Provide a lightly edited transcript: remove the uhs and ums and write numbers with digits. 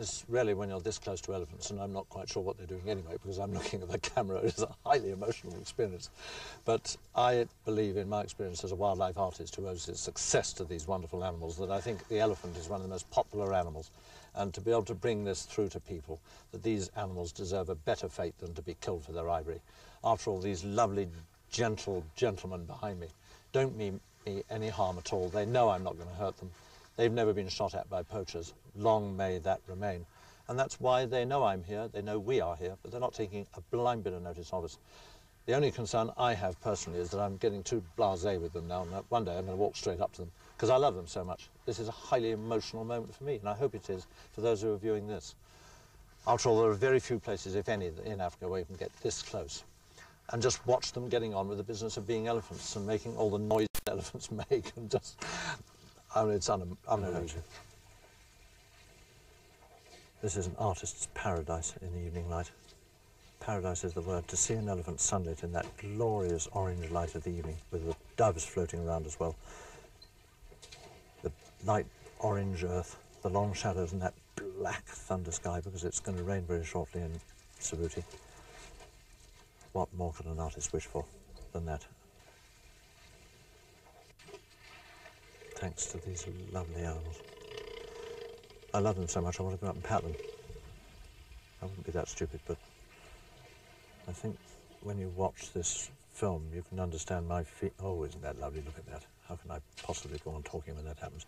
It's really when you're this close to elephants, and I'm not quite sure what they're doing anyway because I'm looking at the camera. It's a highly emotional experience. But I believe, in my experience as a wildlife artist who owes his success to these wonderful animals, that I think the elephant is one of the most popular animals. And to be able to bring this through to people, that these animals deserve a better fate than to be killed for their ivory. After all, these lovely, gentle gentlemen behind me don't mean me any harm at all. They know I'm not going to hurt them. They've never been shot at by poachers. Long may that remain. And that's why they know I'm here, they know we are here, but they're not taking a blind bit of notice of us. The only concern I have personally is that I'm getting too blasé with them now, and that one day I'm going to walk straight up to them, because I love them so much. This is a highly emotional moment for me, and I hope it is for those who are viewing this. After all, there are very few places, if any, in Africa where you can get this close and just watch them getting on with the business of being elephants and making all the noise elephants make and just... I mean, it's unbelievable. This is an artist's paradise in the evening light. Paradise is the word. To see an elephant sunlit in that glorious orange light of the evening, with the doves floating around as well. The light orange earth, the long shadows, and that black thunder sky, because it's going to rain very shortly in Sabuti. What more could an artist wish for than that? Thanks to these lovely animals. I love them so much, I want to go up and pat them. I wouldn't be that stupid, but I think when you watch this film, you can understand my feet. Oh, isn't that lovely? Look at that. How can I possibly go on talking when that happens?